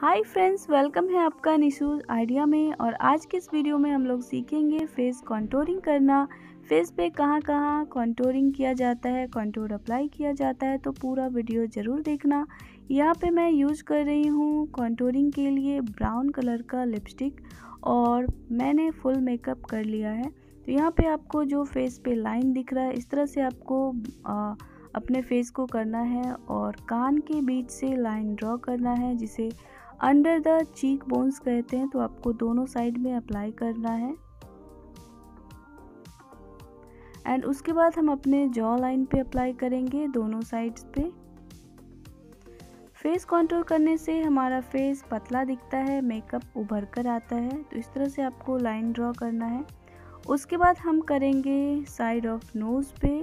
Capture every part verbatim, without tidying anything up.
Hi friends, welcome है आपका निशूज़ idea में। और आज के इस वीडियो में हम लोग सीखेंगे फेस कंटूरिंग करना। फेस पे कहाँ कहाँ कंटूरिंग किया जाता है, कंटूर अप्लाई किया जाता है, तो पूरा वीडियो ज़रूर देखना। यहाँ पे मैं यूज़ कर रही हूँ कंटूरिंग के लिए ब्राउन कलर का लिपस्टिक और मैंने फुल मेकअप कर लिया है। तो यहाँ पर आपको जो फेस पे लाइन दिख रहा है, इस तरह से आपको आ, अपने फेस को करना है और कान के बीच से लाइन ड्रॉ करना है, जिसे अंडर द चीक बोन्स कहते हैं। तो आपको दोनों साइड में अप्लाई करना है। एंड उसके बाद हम अपने जॉ लाइन पे अप्लाई करेंगे, दोनों साइड्स पे। फेस कंटूर करने से हमारा फेस पतला दिखता है, मेकअप उभर कर आता है। तो इस तरह से आपको लाइन ड्रॉ करना है। उसके बाद हम करेंगे साइड ऑफ नोज़ पे।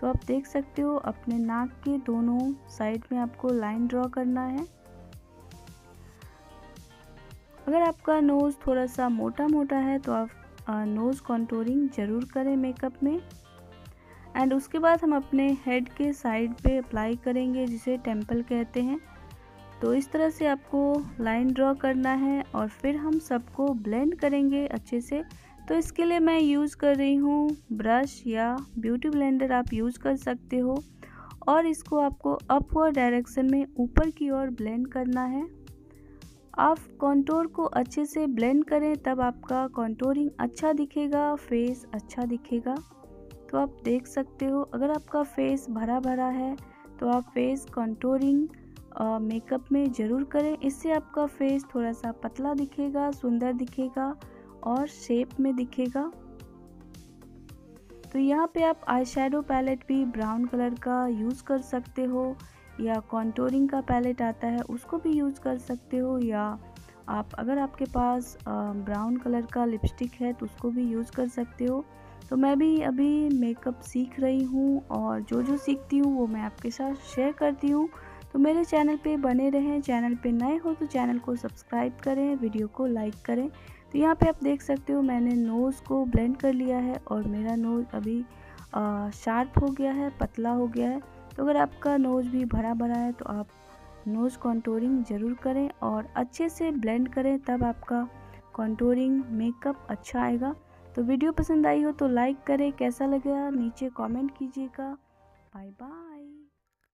तो आप देख सकते हो अपने नाक के दोनों साइड में आपको लाइन ड्रॉ करना है। अगर आपका नोज़ थोड़ा सा मोटा मोटा है तो आप नोज़ कंटूरिंग ज़रूर करें मेकअप में। एंड उसके बाद हम अपने हेड के साइड पे अप्लाई करेंगे, जिसे टेम्पल कहते हैं। तो इस तरह से आपको लाइन ड्रॉ करना है और फिर हम सबको ब्लेंड करेंगे अच्छे से। तो इसके लिए मैं यूज़ कर रही हूँ ब्रश या ब्यूटी ब्लेंडर, आप यूज़ कर सकते हो। और इसको आपको अपवर्ड डायरेक्शन में ऊपर की ओर ब्लेंड करना है। आप कंटूर को अच्छे से ब्लेंड करें, तब आपका कंटूरिंग अच्छा दिखेगा, फेस अच्छा दिखेगा। तो आप देख सकते हो अगर आपका फेस भरा भरा है तो आप फेस कंटूरिंग मेकअप में ज़रूर करें। इससे आपका फेस थोड़ा सा पतला दिखेगा, सुंदर दिखेगा और शेप में दिखेगा। तो यहाँ पे आप आई शेडो पैलेट भी ब्राउन कलर का यूज़ कर सकते हो, या कंटूरिंग का पैलेट आता है उसको भी यूज़ कर सकते हो, या आप अगर आपके पास ब्राउन कलर का लिपस्टिक है तो उसको भी यूज़ कर सकते हो। तो मैं भी अभी मेकअप सीख रही हूँ और जो जो सीखती हूँ वो मैं आपके साथ शेयर करती हूँ। तो मेरे चैनल पे बने रहें। चैनल पे नए हो तो चैनल को सब्सक्राइब करें, वीडियो को लाइक करें। तो यहाँ पर आप देख सकते हो मैंने नोज़ को ब्लेंड कर लिया है और मेरा नोज़ अभी शार्प हो गया है, पतला हो गया है। तो अगर आपका नोज़ भी भरा भरा है तो आप नोज़ कंटूरिंग ज़रूर करें और अच्छे से ब्लेंड करें, तब आपका कंटूरिंग मेकअप अच्छा आएगा। तो वीडियो पसंद आई हो तो लाइक करें, कैसा लगा नीचे कमेंट कीजिएगा। Bye bye.